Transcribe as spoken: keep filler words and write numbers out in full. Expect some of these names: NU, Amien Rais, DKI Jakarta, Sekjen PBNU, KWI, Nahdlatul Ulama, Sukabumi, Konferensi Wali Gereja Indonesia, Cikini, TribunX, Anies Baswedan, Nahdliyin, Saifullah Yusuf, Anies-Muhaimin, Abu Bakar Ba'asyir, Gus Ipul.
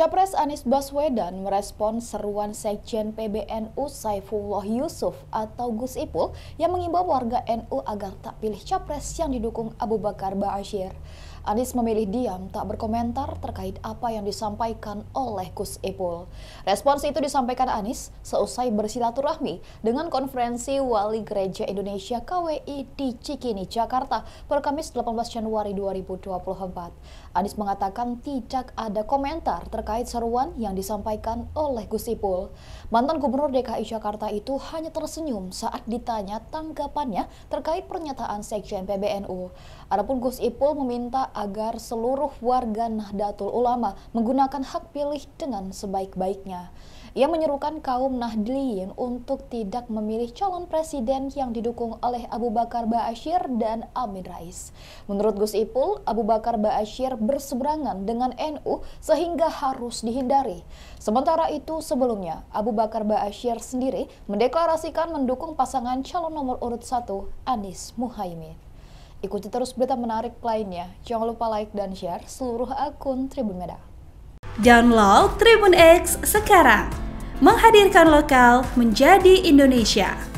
Capres Anies Baswedan merespon seruan Sekjen P B N U Saifullah Yusuf atau Gus Ipul yang mengimbau warga N U agar tak pilih capres yang didukung Abu Bakar Ba'asyir. Anies memilih diam tak berkomentar terkait apa yang disampaikan oleh Gus Ipul. Respons itu disampaikan Anies seusai bersilaturahmi dengan konferensi Wali Gereja Indonesia K W I di Cikini, Jakarta per Kamis delapan belas Januari dua ribu dua puluh empat. Anies mengatakan tidak ada komentar terkait terkait seruan yang disampaikan oleh Gus Ipul. Mantan Gubernur D K I Jakarta itu hanya tersenyum saat ditanya tanggapannya terkait pernyataan Sekjen P B N U. Adapun Gus Ipul meminta agar seluruh warga Nahdlatul Ulama menggunakan hak pilih dengan sebaik-baiknya. Ia menyerukan kaum Nahdliyin untuk tidak memilih calon presiden yang didukung oleh Abu Bakar Ba'asyir dan Amien Rais. Menurut Gus Ipul, Abu Bakar Ba'asyir berseberangan dengan N U sehingga harus harus dihindari. Sementara itu, sebelumnya Abu Bakar Ba'asyir sendiri mendeklarasikan mendukung pasangan calon nomor urut satu Anies-Muhaimin. Ikuti terus berita menarik lainnya. Jangan lupa like dan share seluruh akun Tribun Medan. Download Tribun X sekarang. Menghadirkan lokal menjadi Indonesia.